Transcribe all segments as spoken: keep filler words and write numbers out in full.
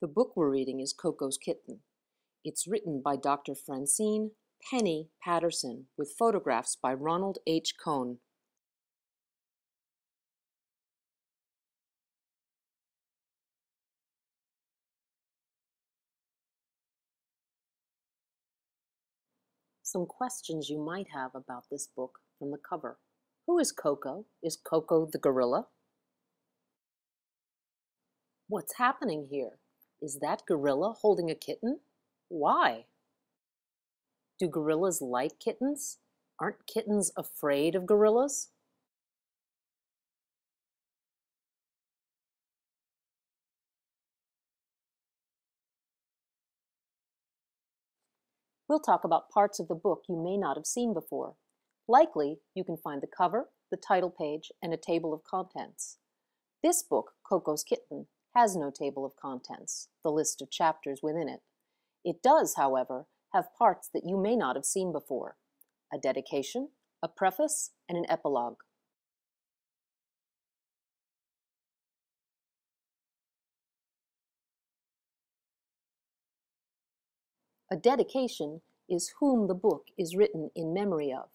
The book we're reading is Koko's Kitten. It's written by Doctor Francine Penny Patterson with photographs by Ronald H. Cohn. Some questions you might have about this book from the cover. Who is Koko? Is Koko the gorilla? What's happening here? Is that gorilla holding a kitten? Why? Do gorillas like kittens? Aren't kittens afraid of gorillas? We'll talk about parts of the book you may not have seen before. Likely, you can find the cover, the title page, and a table of contents. This book, Koko's Kitten, has no table of contents, the list of chapters within it. It does, however, have parts that you may not have seen before: a dedication, a preface, and an epilogue. A dedication is whom the book is written in memory of.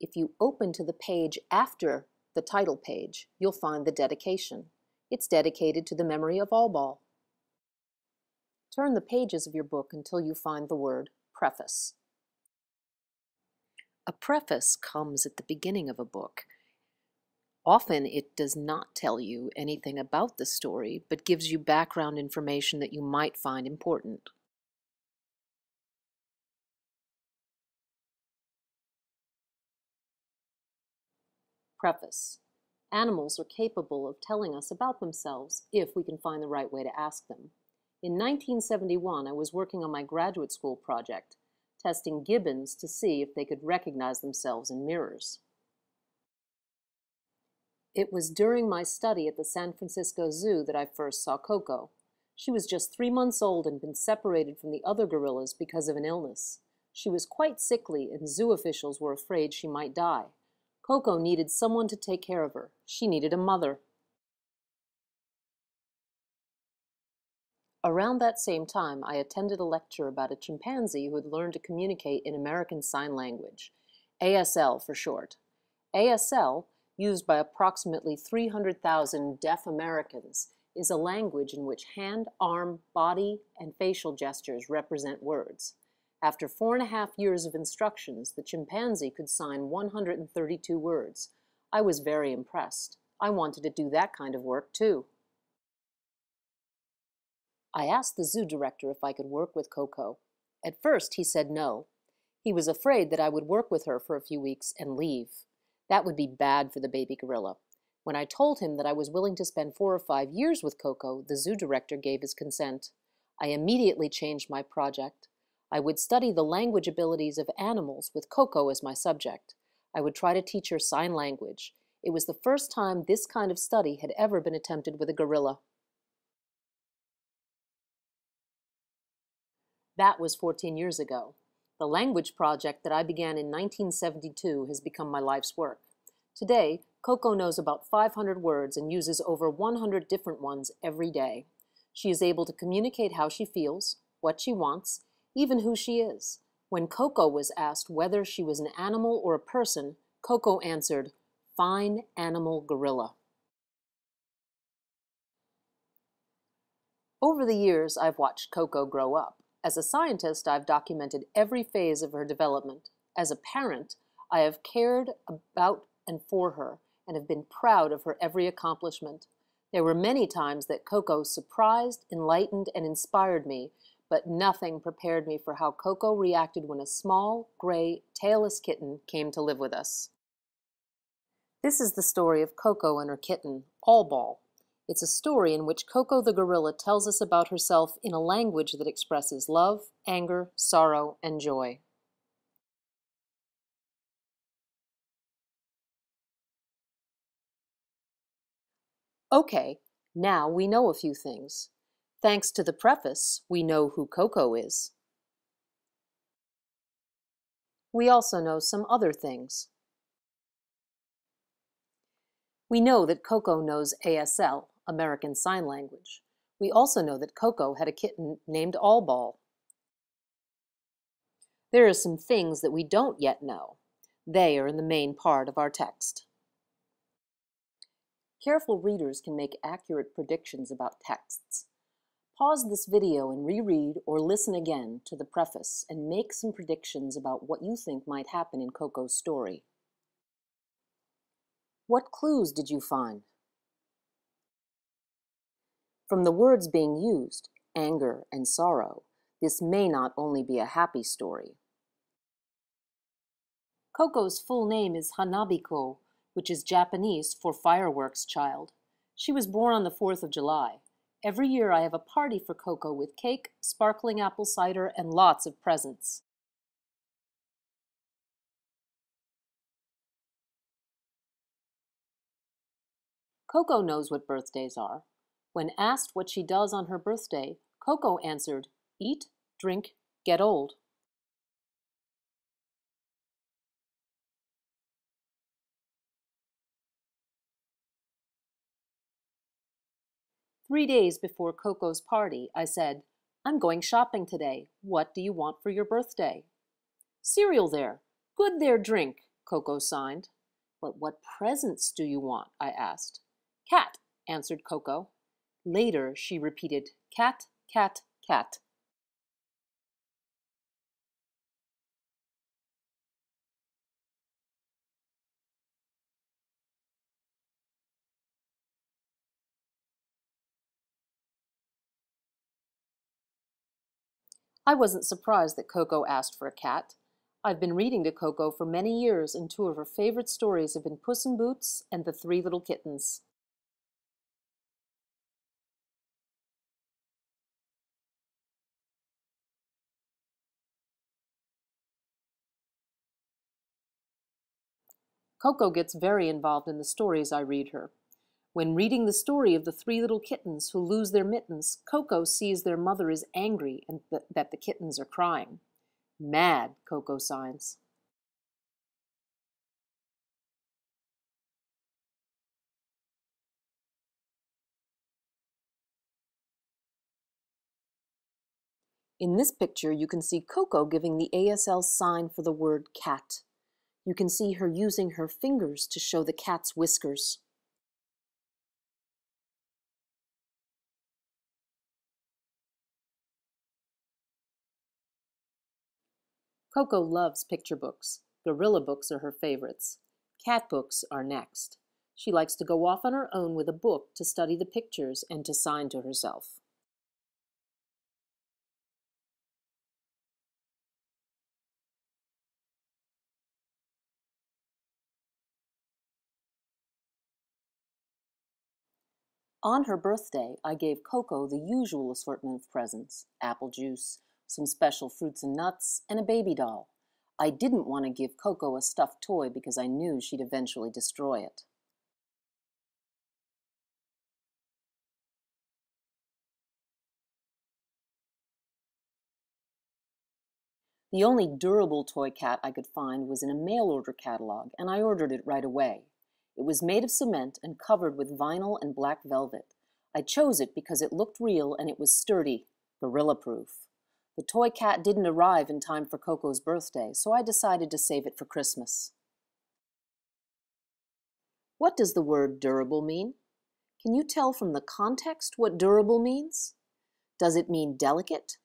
If you open to the page after the title page, you'll find the dedication. It's dedicated to the memory of All Ball. Turn the pages of your book until you find the word preface. A preface comes at the beginning of a book. Often it does not tell you anything about the story, but gives you background information that you might find important. Preface. Animals are capable of telling us about themselves if we can find the right way to ask them. In nineteen seventy-one, I was working on my graduate school project, testing gibbons to see if they could recognize themselves in mirrors. It was during my study at the San Francisco Zoo that I first saw Koko. She was just three months old and had been separated from the other gorillas because of an illness. She was quite sickly, and zoo officials were afraid she might die. Koko needed someone to take care of her. She needed a mother. Around that same time, I attended a lecture about a chimpanzee who had learned to communicate in American Sign Language, A S L for short. A S L, used by approximately three hundred thousand deaf Americans, is a language in which hand, arm, body, and facial gestures represent words. After four and a half years of instructions, the chimpanzee could sign one hundred thirty-two words. I was very impressed. I wanted to do that kind of work, too. I asked the zoo director if I could work with Koko. At first, he said no. He was afraid that I would work with her for a few weeks and leave. That would be bad for the baby gorilla. When I told him that I was willing to spend four or five years with Koko, the zoo director gave his consent. I immediately changed my project. I would study the language abilities of animals with Koko as my subject. I would try to teach her sign language. It was the first time this kind of study had ever been attempted with a gorilla. That was fourteen years ago. The language project that I began in nineteen seventy-two has become my life's work. Today, Koko knows about five hundred words and uses over one hundred different ones every day. She is able to communicate how she feels, what she wants, even who she is. When Koko was asked whether she was an animal or a person, Koko answered, "Fine animal gorilla." Over the years, I've watched Koko grow up. As a scientist, I've documented every phase of her development. As a parent, I have cared about and for her, and have been proud of her every accomplishment. There were many times that Koko surprised, enlightened, and inspired me, but nothing prepared me for how Koko reacted when a small, gray, tailless kitten came to live with us. This is the story of Koko and her kitten, All Ball. It's a story in which Koko the gorilla tells us about herself in a language that expresses love, anger, sorrow, and joy. Okay, now we know a few things. Thanks to the preface, we know who Koko is. We also know some other things. We know that Koko knows A S L, American Sign Language. We also know that Koko had a kitten named All Ball. There are some things that we don't yet know. They are in the main part of our text. Careful readers can make accurate predictions about texts. Pause this video and reread or listen again to the preface and make some predictions about what you think might happen in Koko's story. What clues did you find? From the words being used, anger and sorrow, this may not only be a happy story. Koko's full name is Hanabiko, which is Japanese for fireworks child. She was born on the fourth of July. Every year I have a party for Koko with cake, sparkling apple cider, and lots of presents. Koko knows what birthdays are. When asked what she does on her birthday, Koko answered, "Eat, drink, get old." Three days before Koko's party, I said, "I'm going shopping today. What do you want for your birthday?" "Cereal there. Good there, drink," Koko signed. "But what presents do you want?" I asked. "Cat," answered Koko. Later, she repeated, "Cat, cat, cat." I wasn't surprised that Koko asked for a cat. I've been reading to Koko for many years, and two of her favorite stories have been Puss in Boots and The Three Little Kittens. Koko gets very involved in the stories I read her. When reading the story of the three little kittens who lose their mittens, Koko sees their mother is angry and th that the kittens are crying. "Mad," Koko signs. In this picture, you can see Koko giving the A S L sign for the word cat. You can see her using her fingers to show the cat's whiskers. Koko loves picture books. Gorilla books are her favorites. Cat books are next. She likes to go off on her own with a book to study the pictures and to sign to herself. On her birthday, I gave Koko the usual assortment of presents: apple juice, some special fruits and nuts, and a baby doll. I didn't want to give Koko a stuffed toy because I knew she'd eventually destroy it. The only durable toy cat I could find was in a mail-order catalog, and I ordered it right away. It was made of cement and covered with vinyl and black velvet. I chose it because it looked real and it was sturdy, gorilla-proof. The toy cat didn't arrive in time for Koko's birthday, so I decided to save it for Christmas. What does the word durable mean? Can you tell from the context what durable means? Does it mean delicate?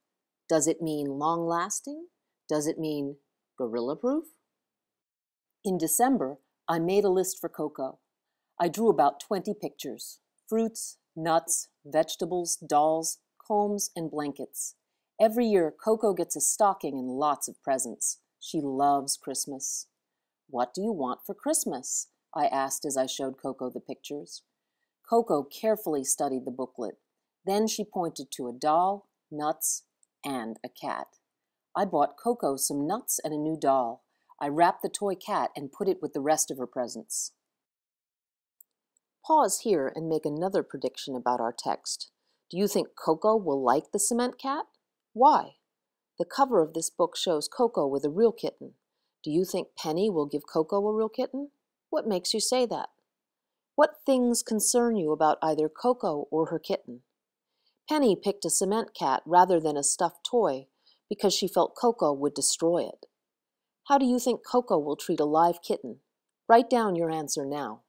Does it mean long-lasting? Does it mean gorilla-proof? In December, I made a list for Koko. I drew about twenty pictures: fruits, nuts, vegetables, dolls, combs, and blankets. Every year, Koko gets a stocking and lots of presents. She loves Christmas. "What do you want for Christmas?" I asked as I showed Koko the pictures. Koko carefully studied the booklet. Then she pointed to a doll, nuts, and a cat. I bought Koko some nuts and a new doll. I wrapped the toy cat and put it with the rest of her presents. Pause here and make another prediction about our text. Do you think Koko will like the cement cat? Why? The cover of this book shows Koko with a real kitten. Do you think Penny will give Koko a real kitten? What makes you say that? What things concern you about either Koko or her kitten? Penny picked a cement cat rather than a stuffed toy because she felt Koko would destroy it. How do you think Koko will treat a live kitten? Write down your answer now.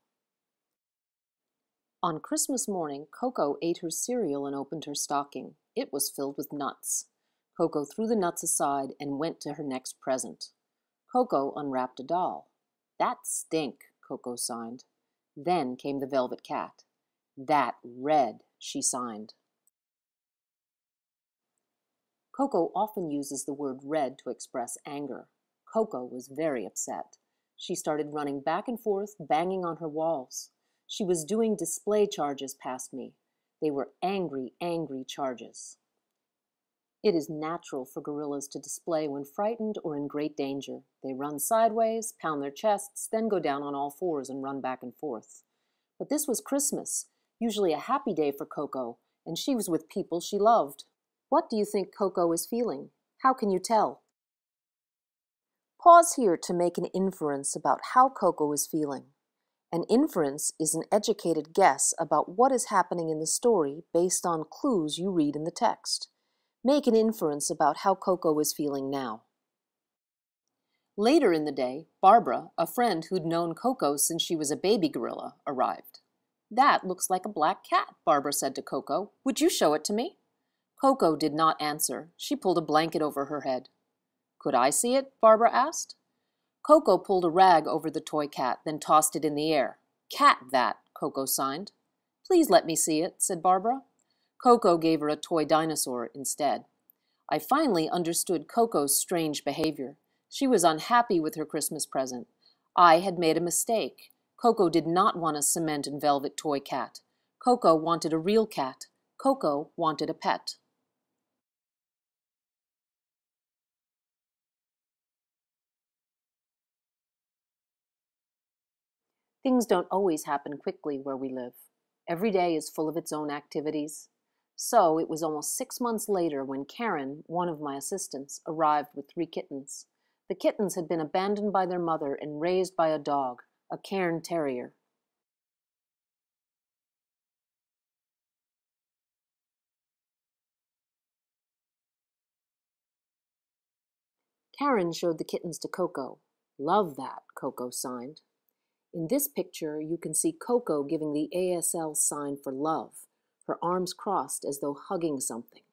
On Christmas morning, Koko ate her cereal and opened her stocking. It was filled with nuts. Koko threw the nuts aside and went to her next present. Koko unwrapped a doll. That stink, Koko signed. Then came the velvet cat. That red, she signed. Koko often uses the word red to express anger. Koko was very upset. She started running back and forth, banging on her walls. She was doing display charges past me. They were angry, angry charges. It is natural for gorillas to display when frightened or in great danger. They run sideways, pound their chests, then go down on all fours and run back and forth. But this was Christmas, usually a happy day for Koko, and she was with people she loved. What do you think Koko is feeling? How can you tell? Pause here to make an inference about how Koko is feeling. An inference is an educated guess about what is happening in the story based on clues you read in the text. Make an inference about how Koko is feeling now. Later in the day, Barbara, a friend who'd known Koko since she was a baby gorilla, arrived. "That looks like a black cat," Barbara said to Koko. "Would you show it to me?" Koko did not answer. She pulled a blanket over her head. "Could I see it?" Barbara asked. Koko pulled a rag over the toy cat, then tossed it in the air. "Cat that," Koko signed. "Please let me see it," said Barbara. Koko gave her a toy dinosaur instead. I finally understood Koko's strange behavior. She was unhappy with her Christmas present. I had made a mistake. Koko did not want a cement and velvet toy cat. Koko wanted a real cat. Koko wanted a pet. Things don't always happen quickly where we live. Every day is full of its own activities. So it was almost six months later when Karen, one of my assistants, arrived with three kittens. The kittens had been abandoned by their mother and raised by a dog, a Cairn Terrier. Karen showed the kittens to Koko. "Love that," Koko signed. In this picture, you can see Koko giving the A S L sign for love, her arms crossed as though hugging something.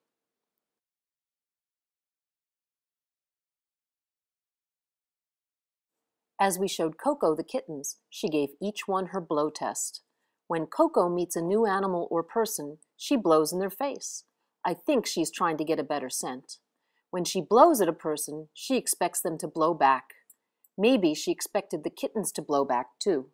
As we showed Koko the kittens, she gave each one her blow test. When Koko meets a new animal or person, she blows in their face. I think she's trying to get a better scent. When she blows at a person, she expects them to blow back. Maybe she expected the kittens to blow back, too.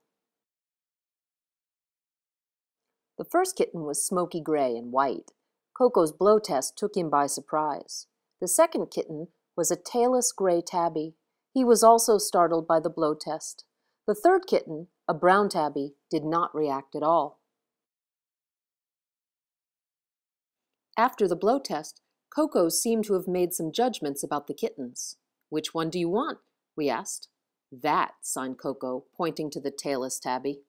The first kitten was smoky gray and white. Koko's blow test took him by surprise. The second kitten was a tailless gray tabby. He was also startled by the blow test. The third kitten, a brown tabby, did not react at all. After the blow test, Koko seemed to have made some judgments about the kittens. "Which one do you want?" we asked. "That," signed Koko, pointing to the tailless tabby.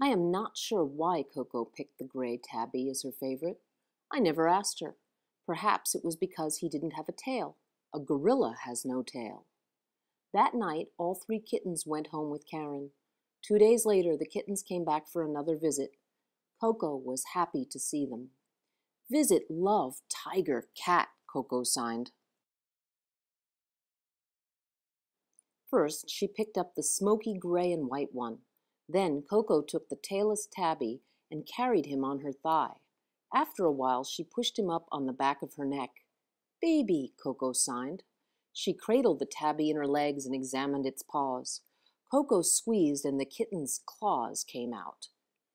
I am not sure why Koko picked the gray tabby as her favorite. I never asked her. Perhaps it was because he didn't have a tail. A gorilla has no tail. That night, all three kittens went home with Karen. Two days later, the kittens came back for another visit. Koko was happy to see them. "Visit, love, tiger, cat," Koko signed. First, she picked up the smoky gray and white one. Then Koko took the tailless tabby and carried him on her thigh. After a while, she pushed him up on the back of her neck. "Baby," Koko signed. She cradled the tabby in her legs and examined its paws. Koko squeezed and the kitten's claws came out.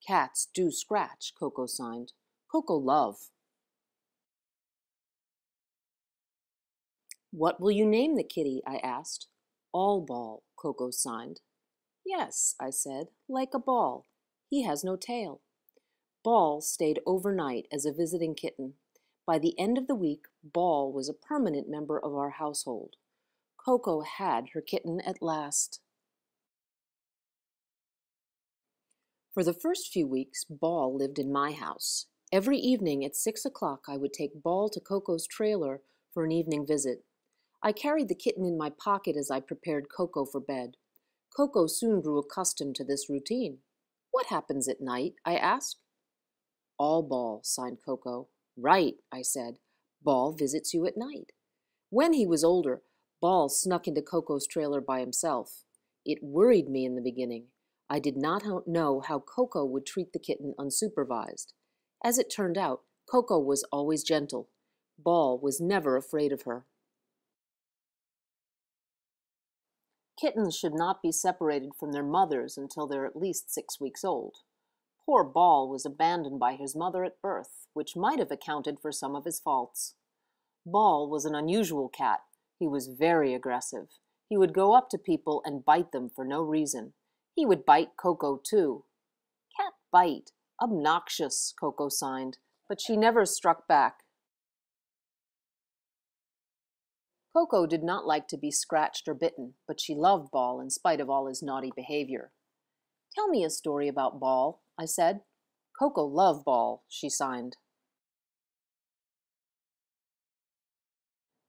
"Cats do scratch," Koko signed. "Koko love." "What will you name the kitty?" I asked. "All Ball," Koko signed. "Yes," I said, "like a ball. He has no tail." Ball stayed overnight as a visiting kitten. By the end of the week, Ball was a permanent member of our household. Koko had her kitten at last. For the first few weeks, Ball lived in my house. Every evening at six o'clock, I would take Ball to Koko's trailer for an evening visit. I carried the kitten in my pocket as I prepared Koko for bed. Koko soon grew accustomed to this routine. "What happens at night?" I asked. "All Ball," signed Koko. "Right," I said. "Ball visits you at night." When he was older, Ball snuck into Koko's trailer by himself. It worried me in the beginning. I did not know how Koko would treat the kitten unsupervised. As it turned out, Koko was always gentle. Ball was never afraid of her. Kittens should not be separated from their mothers until they're at least six weeks old. Poor Ball was abandoned by his mother at birth, which might have accounted for some of his faults. Ball was an unusual cat. He was very aggressive. He would go up to people and bite them for no reason. He would bite Koko, too. "Cat bite. Obnoxious," Koko signed, but she never struck back. Koko did not like to be scratched or bitten, but she loved Ball in spite of all his naughty behavior. "Tell me a story about Ball," I said. "Koko loved Ball," she signed.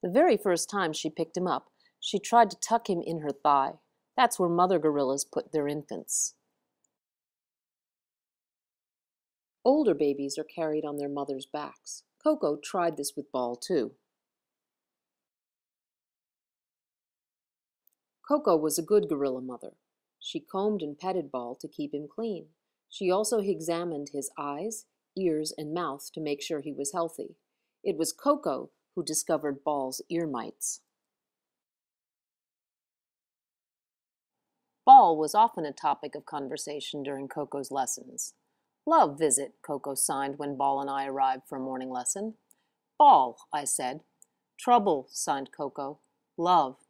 The very first time she picked him up, she tried to tuck him in her thigh. That's where mother gorillas put their infants. Older babies are carried on their mothers' backs. Koko tried this with Ball, too. Koko was a good gorilla mother. She combed and petted Ball to keep him clean. She also examined his eyes, ears, and mouth to make sure he was healthy. It was Koko who discovered Ball's ear mites. Ball was often a topic of conversation during Koko's lessons. "Love visit," Koko signed when Ball and I arrived for a morning lesson. "Ball," I said. "Trouble," signed Koko. "Love."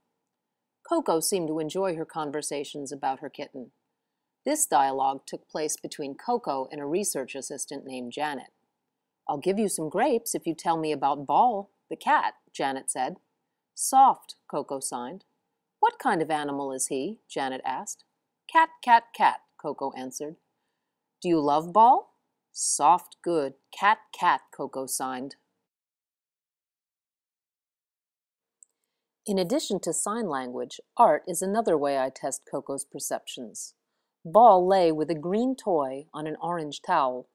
Koko seemed to enjoy her conversations about her kitten. This dialogue took place between Koko and a research assistant named Janet. "I'll give you some grapes if you tell me about Ball, the cat," Janet said. "Soft," Koko signed. "What kind of animal is he?" Janet asked. "Cat, cat, cat," Koko answered. "Do you love Ball?" "Soft, good. Cat, cat," Koko signed. In addition to sign language, art is another way I test Koko's perceptions. Ball lay with a green toy on an orange towel.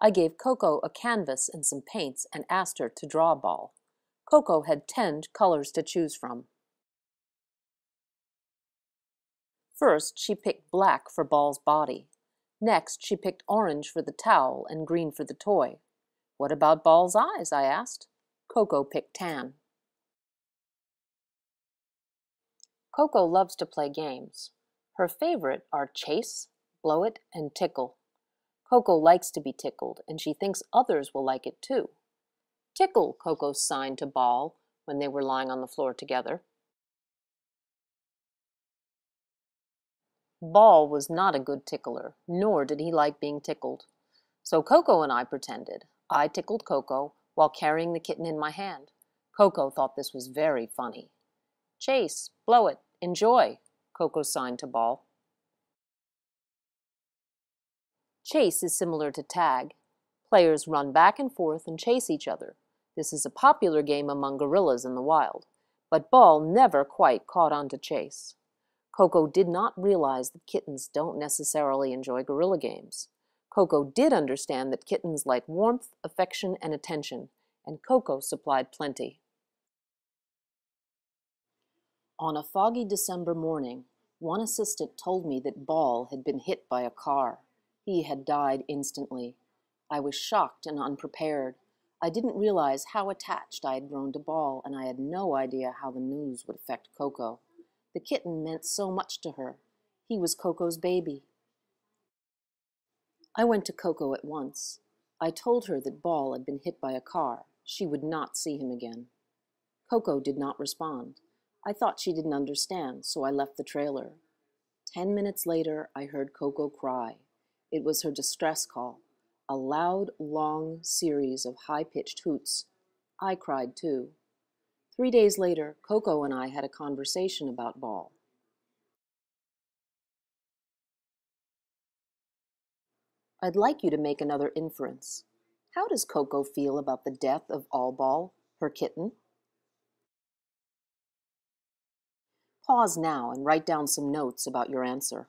I gave Koko a canvas and some paints and asked her to draw Ball. Koko had ten colors to choose from. First, she picked black for Ball's body. Next, she picked orange for the towel and green for the toy. "What about Ball's eyes?" I asked. Koko picked tan. Koko loves to play games. Her favorite are chase, blow it, and tickle. Koko likes to be tickled, and she thinks others will like it too. "Tickle," Koko signed to Ball when they were lying on the floor together. Ball was not a good tickler, nor did he like being tickled. So Koko and I pretended. I tickled Koko while carrying the kitten in my hand. Koko thought this was very funny. "Chase, blow it, enjoy," Koko signed to Ball. Chase is similar to tag. Players run back and forth and chase each other. This is a popular game among gorillas in the wild, but Ball never quite caught on to chase. Koko did not realize that kittens don't necessarily enjoy gorilla games. Koko did understand that kittens like warmth, affection, and attention, and Koko supplied plenty. On a foggy December morning, one assistant told me that Ball had been hit by a car. He had died instantly. I was shocked and unprepared. I didn't realize how attached I had grown to Ball, and I had no idea how the news would affect Koko. The kitten meant so much to her. He was Koko's baby. I went to Koko at once. I told her that Ball had been hit by a car. She would not see him again. Koko did not respond. I thought she didn't understand, so I left the trailer. Ten minutes later, I heard Koko cry. It was her distress call, a loud, long series of high-pitched hoots. I cried too. Three days later, Koko and I had a conversation about Ball. I'd like you to make another inference. How does Koko feel about the death of All Ball, her kitten? Pause now and write down some notes about your answer.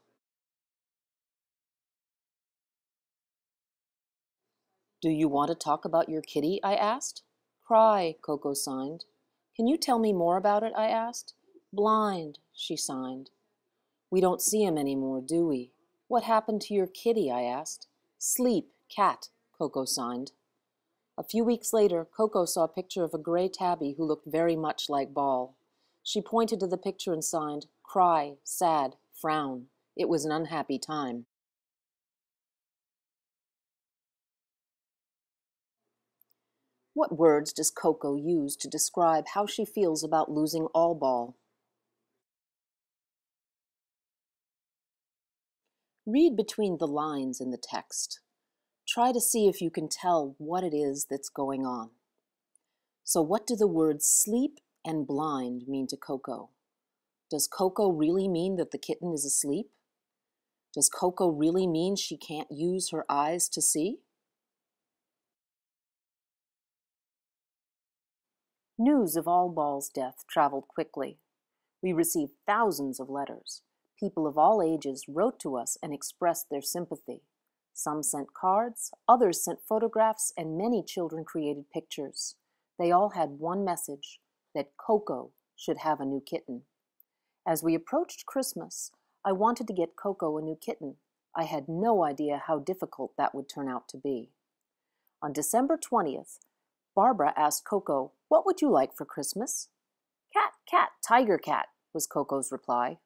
Do you want to talk about your kitty? I asked. Cry, Koko signed. Can you tell me more about it? I asked. Blind, she signed. We don't see him anymore, do we? What happened to your kitty? I asked. Sleep, cat, Koko signed. A few weeks later, Koko saw a picture of a gray tabby who looked very much like Ball. She pointed to the picture and signed, Cry, Sad, Frown. It was an unhappy time. What words does Koko use to describe how she feels about losing All Ball? Read between the lines in the text. Try to see if you can tell what it is that's going on. So what do the words sleep and blind mean to Koko? Does Koko really mean that the kitten is asleep? Does Koko really mean she can't use her eyes to see? News of All Ball's death traveled quickly. We received thousands of letters. People of all ages wrote to us and expressed their sympathy. Some sent cards, others sent photographs, and many children created pictures. They all had one message, that Koko should have a new kitten. As we approached Christmas, I wanted to get Koko a new kitten. I had no idea how difficult that would turn out to be. On December twentieth, Barbara asked Koko, "What would you like for Christmas?" "Cat, cat, tiger cat," was Koko's reply.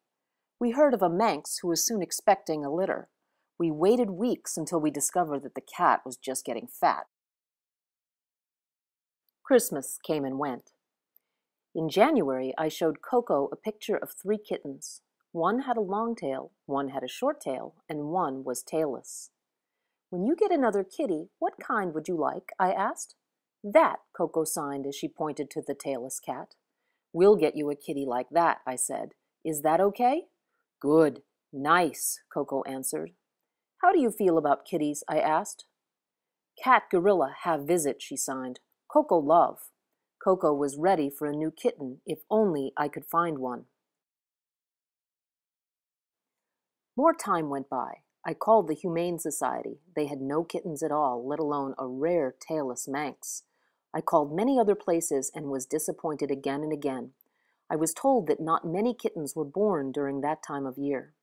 We heard of a Manx who was soon expecting a litter. We waited weeks until we discovered that the cat was just getting fat. Christmas came and went. In January, I showed Koko a picture of three kittens. One had a long tail, one had a short tail, and one was tailless. "When you get another kitty, what kind would you like?" I asked. "That," Koko signed as she pointed to the tailless cat. "We'll get you a kitty like that," I said. "Is that okay?" "Good, nice," Koko answered. "How do you feel about kitties?" I asked. "Cat gorilla have visit," she signed. "Koko love." Koko was ready for a new kitten, if only I could find one. More time went by. I called the Humane Society. They had no kittens at all, let alone a rare tailless Manx. I called many other places and was disappointed again and again. I was told that not many kittens were born during that time of year.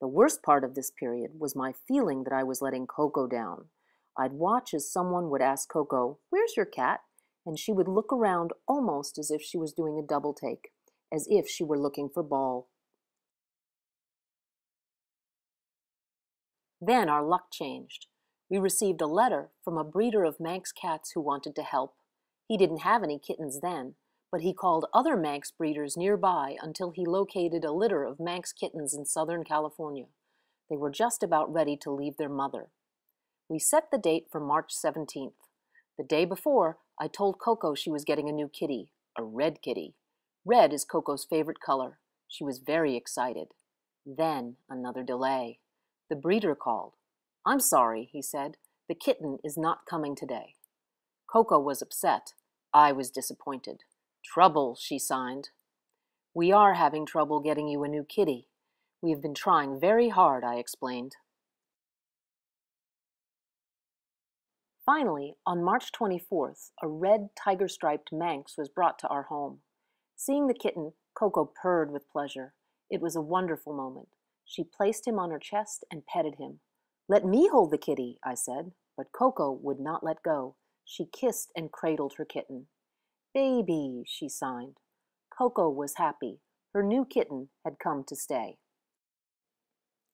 The worst part of this period was my feeling that I was letting Koko down. I'd watch as someone would ask Koko, "Where's your cat?" and she would look around almost as if she was doing a double take, as if she were looking for Ball. Then our luck changed. We received a letter from a breeder of Manx cats who wanted to help. He didn't have any kittens then, but he called other Manx breeders nearby until he located a litter of Manx kittens in Southern California. They were just about ready to leave their mother. We set the date for March seventeenth. The day before, I told Koko she was getting a new kitty, a red kitty. Red is Koko's favorite color. She was very excited. Then another delay. The breeder called. "I'm sorry," he said. "The kitten is not coming today." Koko was upset. I was disappointed. "Trouble," she signed. "We are having trouble getting you a new kitty. We have been trying very hard," I explained. Finally, on March twenty-fourth, a red tiger-striped Manx was brought to our home. Seeing the kitten, Koko purred with pleasure. It was a wonderful moment. She placed him on her chest and petted him. "Let me hold the kitty," I said, but Koko would not let go. She kissed and cradled her kitten. "Baby," she signed. Koko was happy. Her new kitten had come to stay.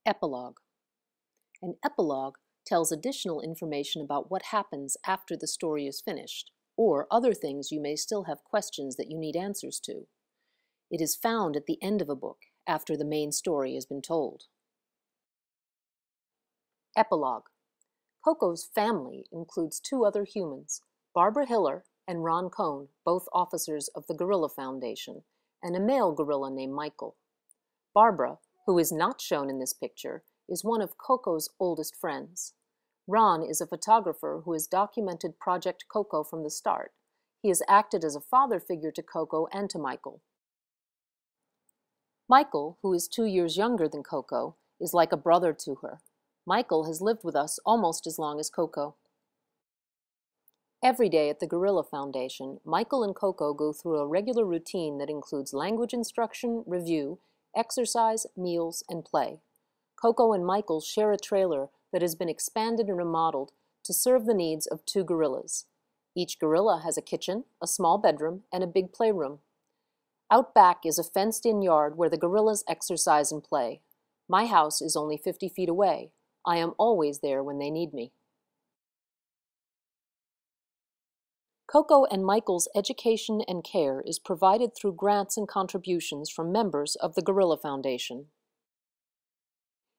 Epilogue. An epilogue tells additional information about what happens after the story is finished, or other things you may still have questions that you need answers to. It is found at the end of a book, after the main story has been told. Epilogue. Koko's family includes two other humans, Barbara Hiller and Ron Cohn, both officers of the Gorilla Foundation, and a male gorilla named Michael. Barbara, who is not shown in this picture, is one of Koko's oldest friends. Ron is a photographer who has documented Project Koko from the start. He has acted as a father figure to Koko and to Michael. Michael, who is two years younger than Koko, is like a brother to her. Michael has lived with us almost as long as Koko. Every day at the Gorilla Foundation, Michael and Koko go through a regular routine that includes language instruction, review, exercise, meals, and play. Koko and Michael share a trailer that has been expanded and remodeled to serve the needs of two gorillas. Each gorilla has a kitchen, a small bedroom, and a big playroom. Out back is a fenced-in yard where the gorillas exercise and play. My house is only fifty feet away. I am always there when they need me. Koko and Michael's education and care is provided through grants and contributions from members of the Gorilla Foundation.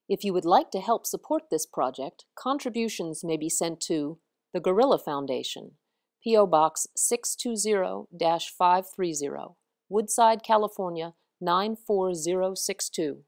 If you would like to help support this project, contributions may be sent to the Gorilla Foundation, P O Box six two zero dash five three zero, Woodside, California nine four zero six two.